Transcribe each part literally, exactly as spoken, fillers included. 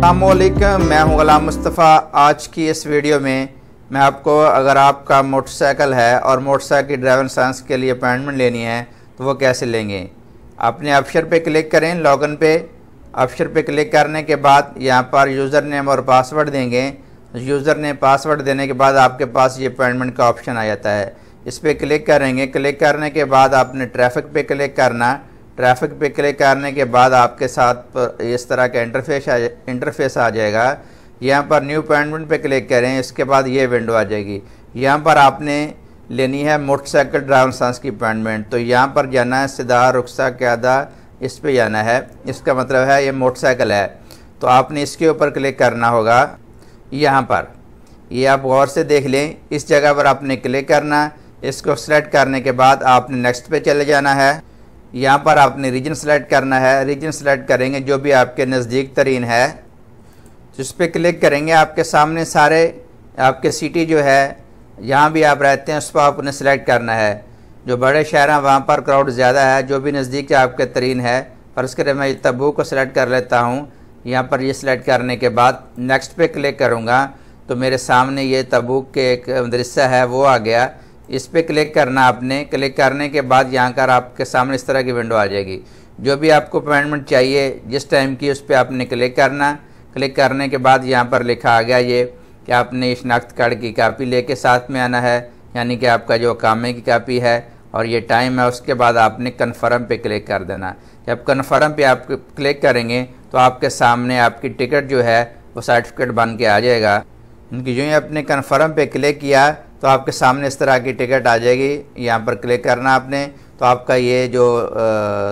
अस्सलामुअलैकुम, मैं हूं गुलाम मुस्तफ़ा। आज की इस वीडियो में मैं आपको, अगर आपका मोटरसाइकिल है और मोटरसाइकिल की ड्राइविंग लाइसेंस के लिए अपॉइंटमेंट लेनी है तो वो कैसे लेंगे। अपने अब्शर पे क्लिक करें, लॉगिन पे। अब्शर पे क्लिक करने के बाद यहाँ पर यूज़र नेम और पासवर्ड देंगे। यूज़र नेम पासवर्ड देने के बाद आपके पास ये अपॉइंटमेंट का ऑप्शन आ जाता है, इस पर क्लिक करेंगे। क्लिक करने के बाद आपने ट्रैफिक पे क्लिक करना। ट्रैफिक पे क्लिक करने के बाद आपके साथ इस तरह का इंटरफेस आ इंटरफेस आ जाएगा। यहाँ पर न्यू अपॉइंटमेंट पे क्लिक करें, इसके बाद ये विंडो आ जाएगी। यहाँ पर आपने लेनी है मोटरसाइकिल ड्राइविंग लाइसेंस की अपॉइंटमेंट, तो यहाँ पर जाना है सीधा रुखसा क्यादा, इस पे जाना है। इसका मतलब है ये मोटरसाइकिल है, तो आपने इसके ऊपर क्लिक करना होगा। यहाँ पर ये आप गौर से देख लें, इस जगह पर आपने क्लिक करना। इसको सेलेक्ट करने के बाद आपने नेक्स्ट पे चले जाना है। यहाँ पर आपने रीजन सेलेक्ट करना है। रीजन सेलेक्ट करेंगे जो भी आपके नज़दीक तरीन है, जिस पे क्लिक करेंगे। आपके सामने सारे आपके सिटी जो है, जहाँ भी आप रहते हैं उस पर आपने सेलेक्ट करना है। जो बड़े शहर हैं वहाँ पर क्राउड ज़्यादा है, जो भी नज़दीक आपके तरीन है। पर उसके लिए मैं तबू को सेलेक्ट कर लेता हूँ। यहाँ पर ये सिलेक्ट करने के बाद नेक्स्ट पे क्लिक करूँगा तो मेरे सामने ये तबू के एक दृश्य है वो आ गया। इस पर क्लिक करना आपने। क्लिक करने के बाद यहाँ कर आपके सामने इस तरह की विंडो आ जाएगी। जो भी आपको अपॉइंटमेंट चाहिए जिस टाइम की, उस पर आपने क्लिक करना। क्लिक करने के बाद यहाँ पर लिखा आ गया ये कि आपने शनाख्त कार्ड की कापी लेके साथ में आना है, यानी कि आपका जो कामे की कापी है और ये टाइम है। उसके बाद आपने कन्फर्म पे क्लिक कर देना। जब कन्फर्म पे आप क्लिक करेंगे तो आपके सामने आपकी टिकट जो है वो सर्टिफिकेट बन के आ जाएगा। उनकी जो ही आपने कन्फर्म पे क्लिक किया तो आपके सामने इस तरह की टिकट आ जाएगी। यहाँ पर क्लिक करना आपने तो आपका ये जो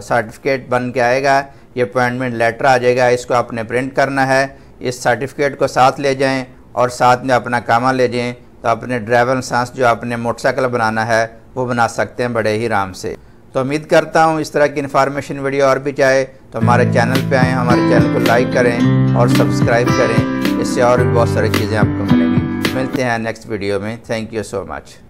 सर्टिफिकेट बन के आएगा, ये अपॉइंटमेंट लेटर आ जाएगा। इसको आपने प्रिंट करना है। इस सर्टिफिकेट को साथ ले जाएं और साथ में अपना कामा ले जाएं, तो अपने ड्राइविंग लाइसेंस जो आपने मोटरसाइकिल बनाना है वो बना सकते हैं बड़े ही आराम से। तो उम्मीद करता हूँ इस तरह की इन्फॉर्मेशन वीडियो और भी चाहे तो हमारे चैनल पर आएँ। हमारे चैनल को लाइक करें और सब्सक्राइब करें, इससे और भी बहुत सारी चीज़ें आपको मिलेंगी। मिलते हैं नेक्स्ट वीडियो में। Thank you so much.